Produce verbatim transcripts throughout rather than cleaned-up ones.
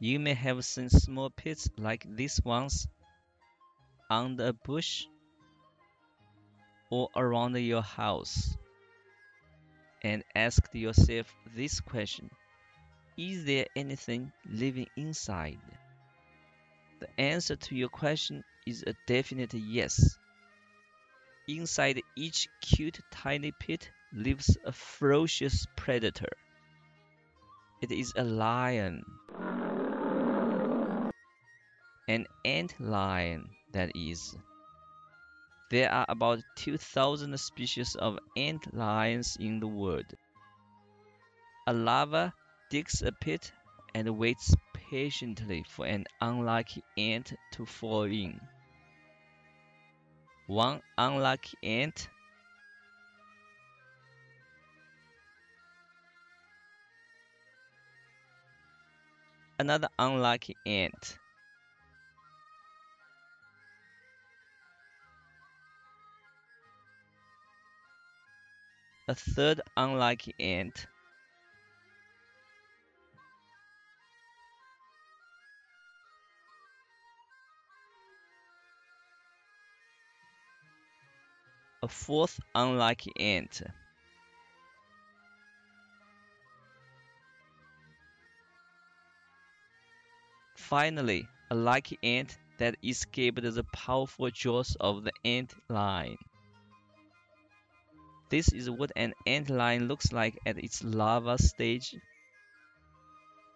You may have seen small pits like these ones under a bush or around your house, and asked yourself this question: is there anything living inside? The answer to your question is a definite yes. Inside each cute tiny pit lives a ferocious predator. It is a lion, an antlion, that is. There are about two thousand species of antlions in the world. A larva digs a pit and waits patiently for an unlucky ant to fall in. One unlucky ant . Another unlucky ant. A third unlucky ant. A fourth unlucky ant. Finally, a lucky ant that escaped the powerful jaws of the ant lion. This is what an ant lion looks like at its larva stage.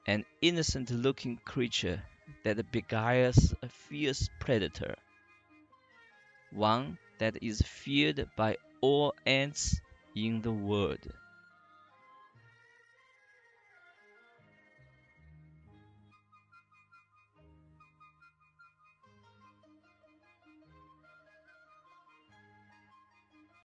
An innocent-looking creature that beguiles a fierce predator. One that is feared by all ants in the world.